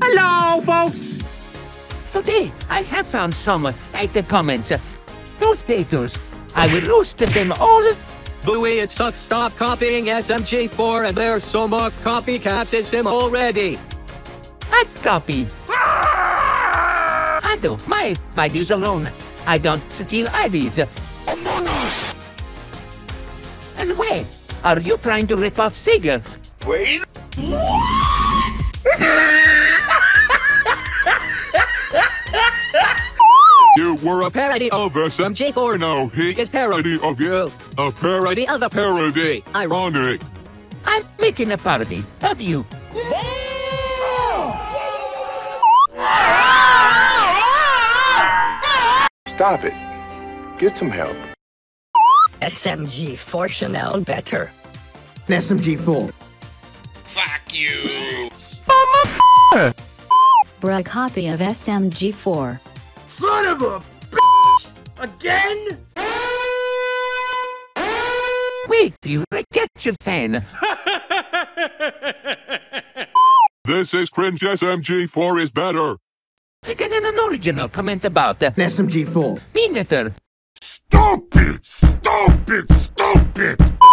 Hello, folks! Today, I have found someone at the comments. Those haters, I will roast them all. Booey, it sucks. Stop copying SMG4, and there's so much copycats as him already. I copy. I do my videos alone. I don't steal IDs. Among Us! And wait, are you trying to rip off Sega? Wait. You were a parody of SMG4. Now he is parody of you. A parody of a parody. Ironic. I'm making a parody of you. Stop it. Get some help. SMG4 Chanel better. SMG4. Fuck you. Bruh, copy of SMG4. Son of a bitch! Again? Wait, you get your fan. This is cringe. SMG4 is better. I get an original comment about the SMG4. Stupid! Stupid! Stupid!